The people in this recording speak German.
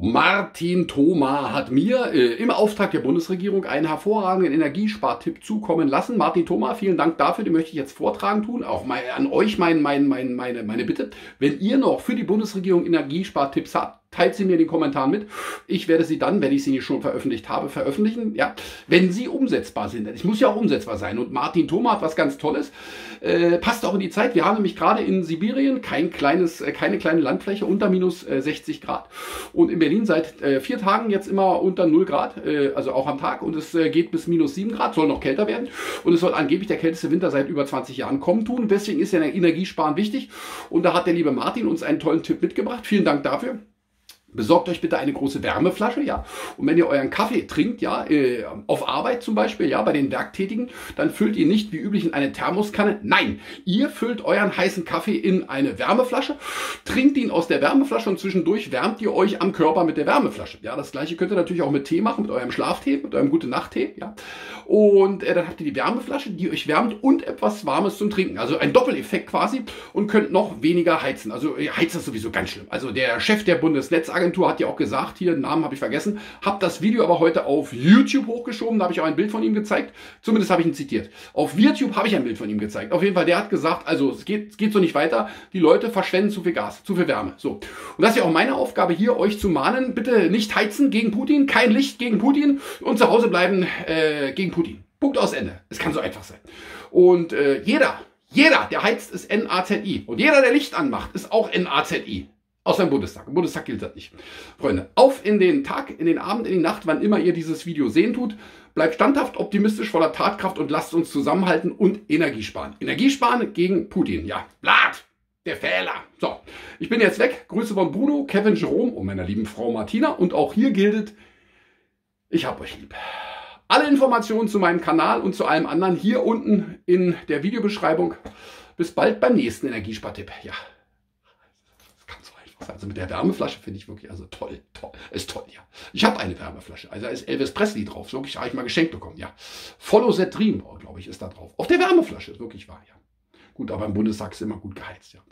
Martin Thoma hat mir im Auftrag der Bundesregierung einen hervorragenden Energiespartipp zukommen lassen. Martin Thoma, vielen Dank dafür, den möchte ich jetzt vortragen tun. Auch mal an euch meine Bitte. Wenn ihr noch für die Bundesregierung Energiespartipps habt, teilt sie mir in den Kommentaren mit. Ich werde sie dann, wenn ich sie schon veröffentlicht habe, veröffentlichen. Ja, wenn sie umsetzbar sind. Ich muss ja auch umsetzbar sein. Und Martin Thoma hat was ganz Tolles. Passt auch in die Zeit. Wir haben nämlich gerade in Sibirien keine kleine Landfläche unter minus 60 Grad. Und in Berlin seit 4 Tagen jetzt immer unter 0 Grad. Also auch am Tag. Und es geht bis minus 7 Grad. Soll noch kälter werden. Und es soll angeblich der kälteste Winter seit über 20 Jahren kommen tun. Deswegen ist ja Energiesparen wichtig. Und da hat der liebe Martin uns einen tollen Tipp mitgebracht. Vielen Dank dafür. Besorgt euch bitte eine große Wärmeflasche, ja. Und wenn ihr euren Kaffee trinkt, ja, auf Arbeit zum Beispiel, ja, bei den Werktätigen, dann füllt ihr nicht wie üblich in eine Thermoskanne. Nein, ihr füllt euren heißen Kaffee in eine Wärmeflasche, trinkt ihn aus der Wärmeflasche und zwischendurch wärmt ihr euch am Körper mit der Wärmeflasche. Ja, das gleiche könnt ihr natürlich auch mit Tee machen, mit eurem Schlaftee, mit eurem Gute-Nacht-Tee, ja. Und dann habt ihr die Wärmeflasche, die euch wärmt und etwas Warmes zum Trinken. Also ein Doppeleffekt quasi und könnt noch weniger heizen. Also heizt ist sowieso ganz schlimm. Also der Chef der Bundesnetzagentur hat ja auch gesagt, hier, Namen habe ich vergessen, habe das Video aber heute auf YouTube hochgeschoben, da habe ich auch ein Bild von ihm gezeigt, zumindest habe ich ihn zitiert. Auf YouTube habe ich ein Bild von ihm gezeigt. Auf jeden Fall, der hat gesagt, also es geht so nicht weiter, die Leute verschwenden zu viel Gas, zu viel Wärme. So. Und das ist ja auch meine Aufgabe hier, euch zu mahnen, bitte nicht heizen gegen Putin, kein Licht gegen Putin und zu Hause bleiben gegen Putin. Punkt aus Ende. Es kann so einfach sein. Und jeder, der heizt, ist NAZI. Und jeder, der Licht anmacht, ist auch NAZI. Außer im Bundestag. Im Bundestag gilt das nicht. Freunde, auf in den Tag, in den Abend, in die Nacht, wann immer ihr dieses Video sehen tut. Bleibt standhaft, optimistisch, voller Tatkraft und lasst uns zusammenhalten und Energie sparen. Energie sparen gegen Putin. Ja, Blatt, der Fehler. So, ich bin jetzt weg. Grüße von Bruno, Kevin Jerome und meiner lieben Frau Martina. Und auch hier gilt, ich hab euch lieb. Alle Informationen zu meinem Kanal und zu allem anderen hier unten in der Videobeschreibung. Bis bald beim nächsten Energiespartipp. Ja. Also mit der Wärmeflasche finde ich wirklich, also toll, ist toll, ja. Ich habe eine Wärmeflasche, also da ist Elvis Presley drauf, wirklich, habe ich mal geschenkt bekommen, ja. Follow the Dream, glaube ich, ist da drauf. Auf der Wärmeflasche, ist wirklich wahr, ja. Gut, aber im Bundestag ist immer gut geheizt, ja.